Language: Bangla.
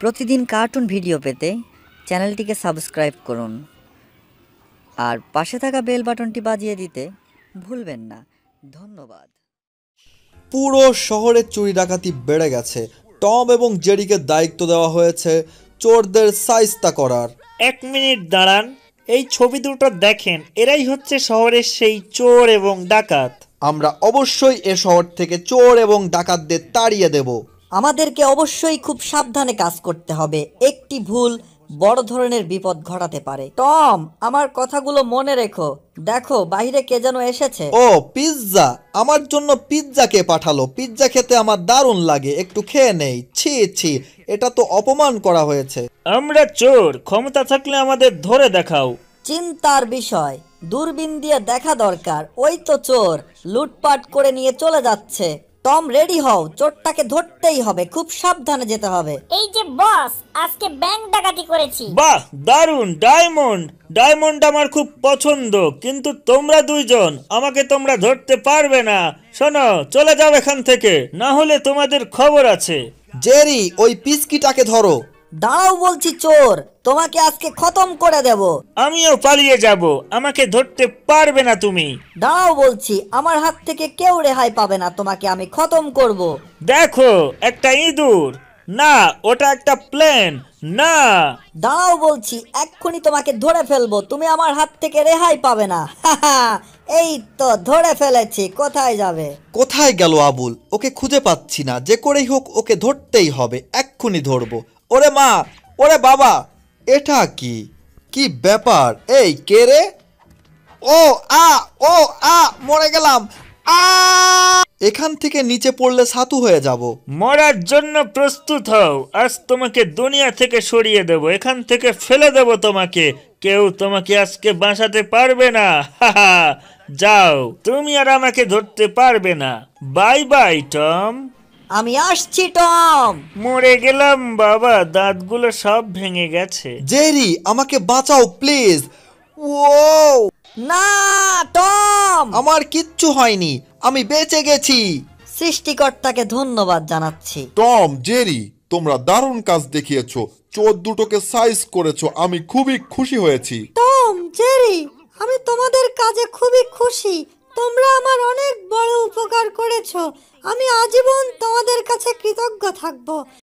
प्रतिदिन कार्टून भिडियो पेते चैनलटिके सबस्क्राइब करुन और पाशे थाका बेल बाटनटी बाजिए दीते भूलबेन ना। धन्यवाद। पुरो शहरे चोरी डाकाती बेड़े गेछे। टम एबं जेरिके दायित्व देवा हयेछे चोरदेर शायस्ता करार। एक मिनिट दाड़ान, এই ছবি দুটো দেখেন, এরাই হচ্ছে শহরের সেই চোর এবং ডাকাত। আমরা অবশ্যই এই শহর থেকে চোর এবং ডাকাতদের তাড়িয়ে দেব। আমাদেরকে অবশ্যই খুব সাবধানে কাজ করতে হবে, একটি ভুল বড় ধরনের বিপদ ঘটাতে পারে। টম, আমার কথাগুলো মনে রেখো। দেখো বাইরে কে যেন এসেছে। ও পিৎজা, আমার জন্য পিৎজা কে পাঠালো? পিৎজা খেতে আমার দারুণ লাগে, একটু খেয়ে নেই। ছি ছি, এটা তো অপমান করা হয়েছে। আমরা চোর, ক্ষমতা থাকলে আমাদের ধরে দেখাও। চিন্তার বিষয়, দূরবীন দিয়ে দেখা দরকার। ওই তো চোর লুটপাট করে নিয়ে চলে যাচ্ছে। টম রেডি হও, চোরটাকে ধরতেই হবে, খুব সাবধানে যেতে হবে। এই যে বস, আজকে ব্যাংক ডাকাতি করেছি। বাহ দারুন, ডায়মন্ড ডায়মন্ড আমার খুব পছন্দ, কিন্তু তোমরা দুইজন আমাকে তোমরা ধরতে পারবে না। শোনো, চলে যাও এখান থেকে, না হলে তোমাদের খবর আছে। জেরি, ওই পিস্কিটাকে ধরো। দাঁড়াও বলছি চোর, তোমাকে আজকে খতম করে দেব। আমিও পালিয়ে যাব, আমাকে ধরতে পারবে না তুমি। দাঁড়াও বলছি, আমার হাত থেকে কেউ রেহাই পাবে না, তোমাকে আমি খতম করব। দেখো একটা ইঁদুর, না ওটা একটা প্লেন। না দাঁড়াও বলছি, এক্ষুনি তোমাকে ধরে ফেলবো, তুমি আমার হাত থেকে রেহাই পাবে না। এই তো ধরে ফেলেছি। কোথায় যাবে? কোথায় গেল আবুল? ওকে খুঁজে পাচ্ছি না, যে করেই হোক ওকে ধরতেই হবে, এক্ষুনি ধরবো। ওরে মা, ওরে বাবা, এটা কি কি ব্যাপার? এই কে রে? ও আ, ও আ, মরে গেলাম। আ, এখান থেকে নিচে পড়লে ছাতু হয়ে যাব। মরার জন্য প্রস্তুত হও, আজ তোমাকে দুনিয়া থেকে সরিয়ে দেব, এখান থেকে ফেলে দেব তোমাকে। কেউ তোমাকে আজকে বাঁচাতে পারবে না। যাও, তুমি আর আমাকে ধরতে পারবে না। বাই বাই টম, আমি আসছি। টম, মরে গেলাম বাবা, দাঁতগুলো সব ভেঙে গেছে। জেরি, আমাকে বাঁচাও প্লিজ। ওয়াও, না টম, আমার কিচ্ছু হয়নি, আমি বেঁচে গেছি। সৃষ্টিকর্তাকে ধন্যবাদ জানাচ্ছি। টম, জেরি, তোমরা দারুণ কাজ দেখিয়েছো, চোর দুটোকে সাইজ করেছো, আমি খুবই খুশি হয়েছি। টম, জেরি, আমি তোমাদের কাজে খুবই খুশি, তোমরা আমার অনেক বড় উপকার করেছো, আমি আজীবন তোমাদের কাছে কৃতজ্ঞ থাকব।